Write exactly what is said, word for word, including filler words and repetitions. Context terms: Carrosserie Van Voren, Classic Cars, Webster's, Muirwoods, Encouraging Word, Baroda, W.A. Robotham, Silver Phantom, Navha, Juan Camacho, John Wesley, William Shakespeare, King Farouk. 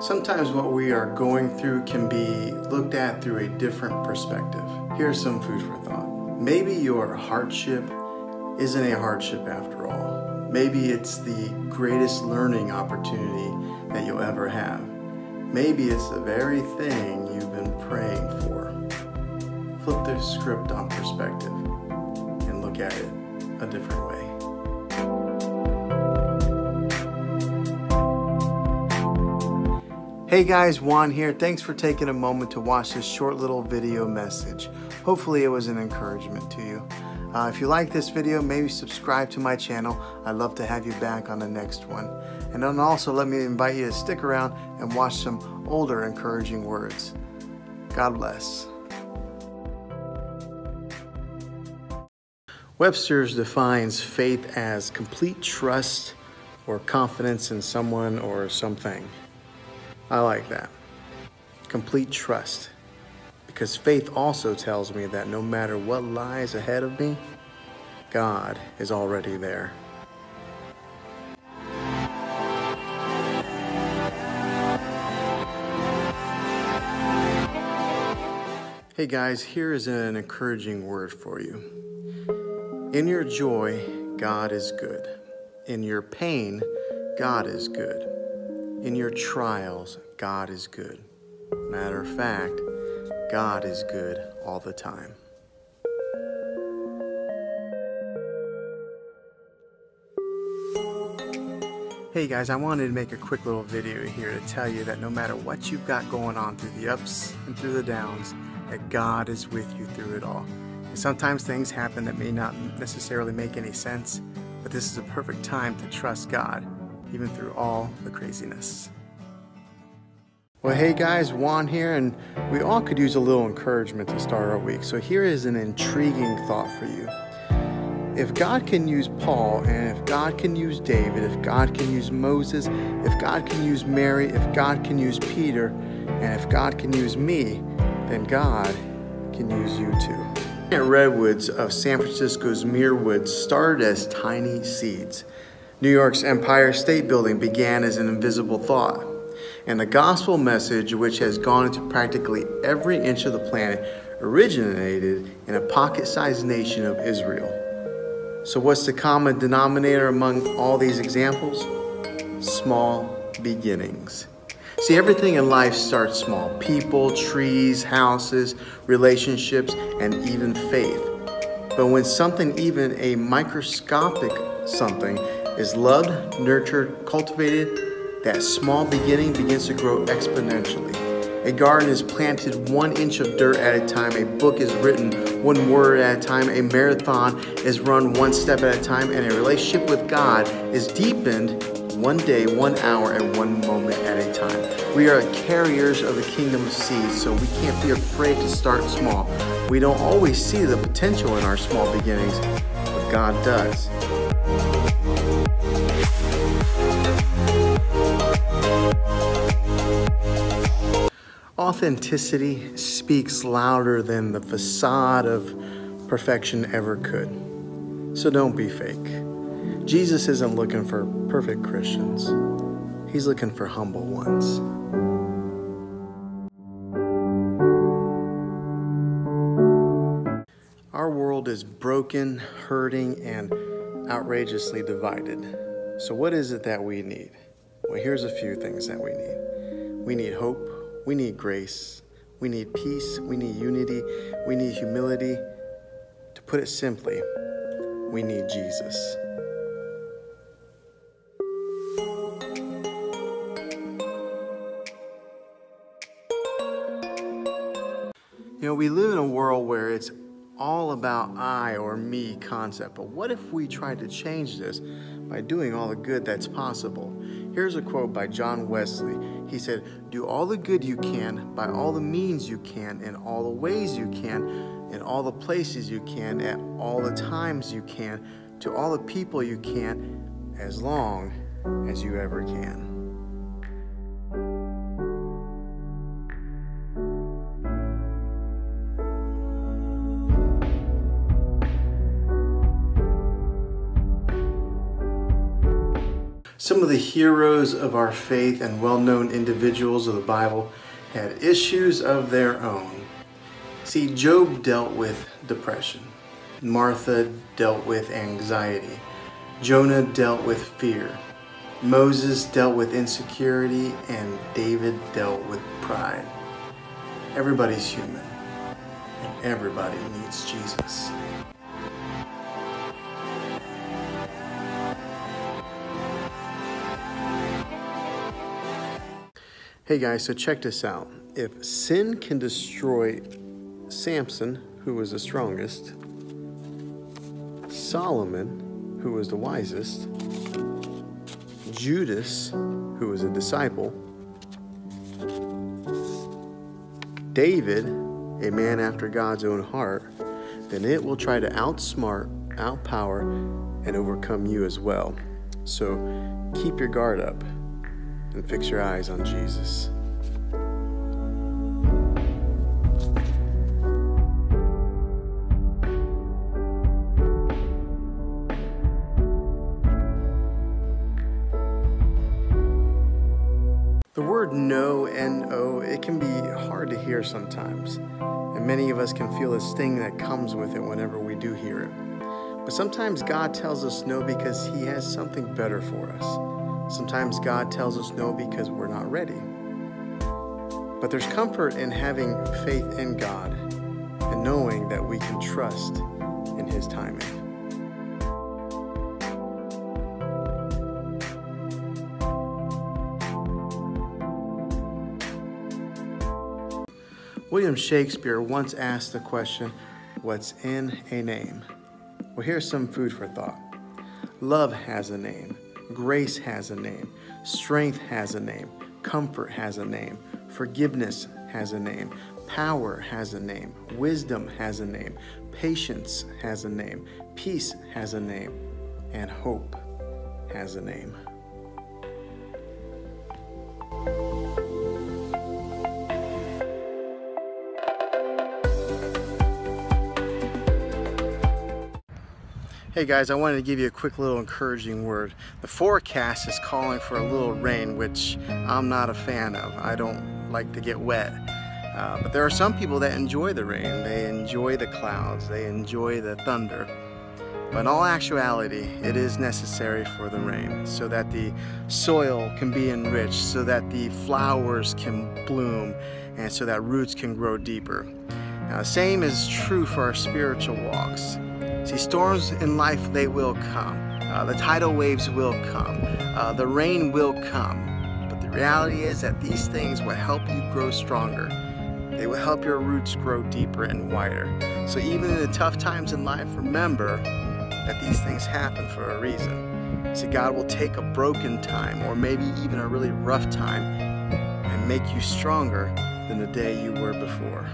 Sometimes what we are going through can be looked at through a different perspective. Here's some food for thought. Maybe your hardship isn't a hardship after all. Maybe it's the greatest learning opportunity that you'll ever have. Maybe it's the very thing you've been praying for. Flip the script on perspective and look at it a different way. Hey guys, Juan here. Thanks for taking a moment to watch this short little video message. Hopefully it was an encouragement to you. Uh, if you like this video, maybe subscribe to my channel. I'd love to have you back on the next one. And then also let me invite you to stick around and watch some older encouraging words. God bless. Webster's defines faith as complete trust or confidence in someone or something. I like that. Complete trust. Because faith also tells me that no matter what lies ahead of me, God is already there. Hey guys, here is an encouraging word for you. In your joy, God is good. In your pain, God is good. In your trials, God is good. Matter of fact, God is good all the time. Hey guys, I wanted to make a quick little video here to tell you that no matter what you've got going on through the ups and through the downs, that God is with you through it all. And sometimes things happen that may not necessarily make any sense, but this is a perfect time to trust God, even through all the craziness. Well, hey guys, Juan here, and we all could use a little encouragement to start our week. So here is an intriguing thought for you. If God can use Paul, and if God can use David, if God can use Moses, if God can use Mary, if God can use Peter, and if God can use me, then God can use you too. The redwoods of San Francisco's Muirwoods started as tiny seeds. New York's Empire State Building began as an invisible thought. And the gospel message, which has gone into practically every inch of the planet, originated in a pocket-sized nation of Israel. So what's the common denominator among all these examples? Small beginnings. See, everything in life starts small. People, trees, houses, relationships, and even faith. But when something, even a microscopic something, is loved, nurtured, cultivated, that small beginning begins to grow exponentially. A garden is planted one inch of dirt at a time, a book is written one word at a time, a marathon is run one step at a time, and a relationship with God is deepened one day, one hour, and one moment at a time. We are carriers of the kingdom of seeds, so we can't be afraid to start small. We don't always see the potential in our small beginnings, but God does. Authenticity speaks louder than the facade of perfection ever could. So don't be fake. Jesus isn't looking for perfect Christians. He's looking for humble ones. Our world is broken, hurting, and outrageously divided. So what is it that we need? Well, here's a few things that we need. We need hope. We need grace, we need peace, we need unity, we need humility. To put it simply, we need Jesus. You know, we live in a world where it's all about I or me concept, but what if we tried to change this by doing all the good that's possible? Here's a quote by John Wesley. He said, "Do all the good you can, by all the means you can, in all the ways you can, in all the places you can, at all the times you can, to all the people you can, as long as you ever can." Some of the heroes of our faith and well-known individuals of the Bible had issues of their own. See, Job dealt with depression. Martha dealt with anxiety. Jonah dealt with fear. Moses dealt with insecurity, and David dealt with pride. Everybody's human, and everybody needs Jesus. Hey guys, so check this out. If sin can destroy Samson, who was the strongest, Solomon, who was the wisest, Judas, who was a disciple, David, a man after God's own heart, then it will try to outsmart, outpower, and overcome you as well. So keep your guard up and fix your eyes on Jesus. The word no, N O, it can be hard to hear sometimes, and many of us can feel a sting that comes with it whenever we do hear it. But sometimes God tells us no because He has something better for us. Sometimes God tells us no because we're not ready. But there's comfort in having faith in God and knowing that we can trust in His timing. William Shakespeare once asked the question, "What's in a name?" Well, here's some food for thought. Love has a name. Grace has a name. Strength has a name. Comfort has a name. Forgiveness has a name. Power has a name. Wisdom has a name. Patience has a name. Peace has a name. And hope has a name. Hey guys, I wanted to give you a quick little encouraging word. The forecast is calling for a little rain, which I'm not a fan of. I don't like to get wet. Uh, but there are some people that enjoy the rain. They enjoy the clouds. They enjoy the thunder. But in all actuality, it is necessary for the rain so that the soil can be enriched, so that the flowers can bloom, and so that roots can grow deeper. Now, same is true for our spiritual walks. See, storms in life, they will come. Uh, the tidal waves will come. Uh, the rain will come. But the reality is that these things will help you grow stronger. They will help your roots grow deeper and wider. So even in the tough times in life, remember that these things happen for a reason. See, God will take a broken time, or maybe even a really rough time, and make you stronger than the day you were before.